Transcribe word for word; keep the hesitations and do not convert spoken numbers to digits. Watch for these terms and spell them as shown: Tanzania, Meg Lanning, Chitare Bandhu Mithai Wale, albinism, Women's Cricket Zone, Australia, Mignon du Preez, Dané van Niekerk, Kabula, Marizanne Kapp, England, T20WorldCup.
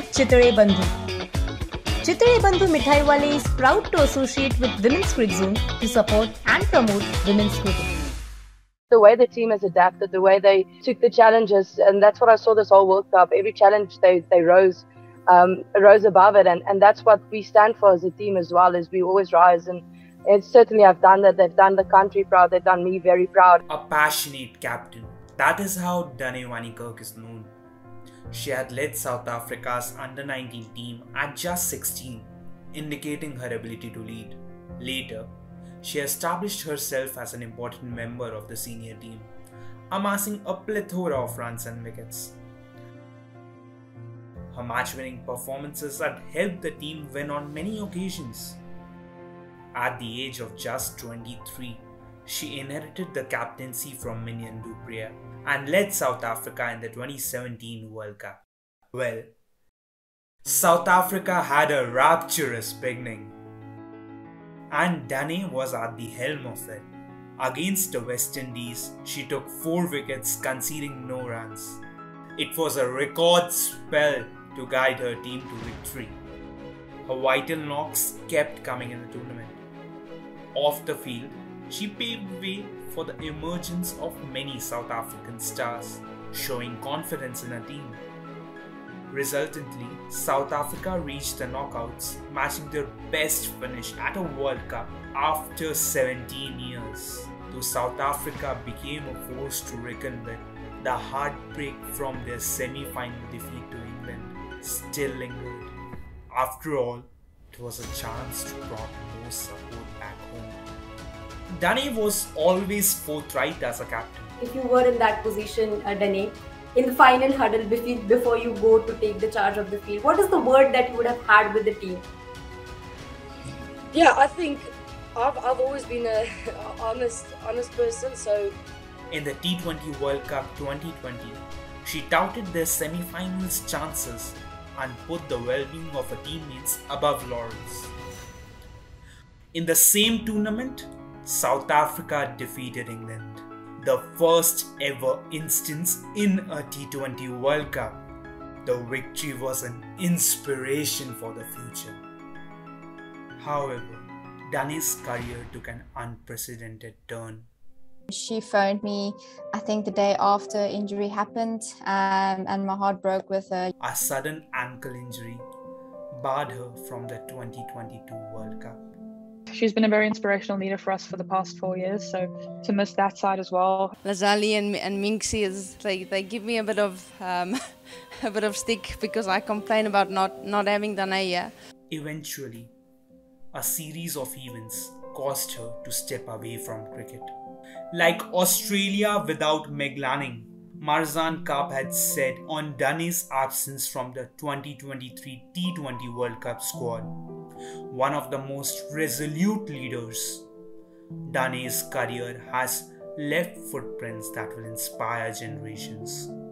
with Chitare Bandhu. Chitare Bandhu Mithai Wale is proud to associate with Women's Cricket Zone to support and promote women's cricket. The way the team has adapted, the way they took the challenges, and that's what I saw this whole World Cup. Every challenge they, they rose, um, rose above it, and, and that's what we stand for as a team as well, is we always rise. And it's certainly I've done that. They've done the country proud, they've done me very proud. A passionate captain. That is how Dané van Niekerk is known. She had led South Africa's under nineteen team at just sixteen, indicating her ability to lead. Later, she established herself as an important member of the senior team, amassing a plethora of runs and wickets. Her match-winning performances had helped the team win on many occasions. At the age of just twenty-three, she inherited the captaincy from Mignon du Preez and led South Africa in the twenty seventeen World Cup. Well, South Africa had a rapturous beginning, and Dané was at the helm of it. Against the West Indies, she took four wickets, conceding no runs. It was a record spell to guide her team to victory. Her vital knocks kept coming in the tournament. Off the field, she paved the way for the emergence of many South African stars, showing confidence in her team. Resultantly, South Africa reached the knockouts, matching their best finish at a World Cup after seventeen years. Though South Africa became a force to reckon with, the heartbreak from their semi-final defeat to England still lingered. After all, it was a chance to bring more support back home. Dané was always forthright as a captain. If you were in that position, uh, Dané, in the final huddle before you go to take the charge of the field, what is the word that you would have had with the team? Yeah, I think I've, I've always been an honest, honest person. So, in the T twenty World Cup twenty twenty, she touted their semi-finals chances and put the well-being of her teammates above laurels. In the same tournament, South Africa defeated England, the first ever instance in a T twenty World Cup. The victory was an inspiration for the future. However, Dané's career took an unprecedented turn. She phoned me, I think the day after injury happened, um, and my heart broke with her. A sudden ankle injury barred her from the twenty twenty-two World Cup. She's been a very inspirational leader for us for the past four years, so to miss that side as well. Lazali and, and Minxie, is, they, they give me a bit of um, a bit of stick because I complain about not, not having Dané here. Eventually, a series of events caused her to step away from cricket. Like Australia without Meg Lanning, Marizanne Kapp had said on Dané's absence from the twenty twenty-three T twenty World Cup squad. One of the most resolute leaders, Dané's career has left footprints that will inspire generations.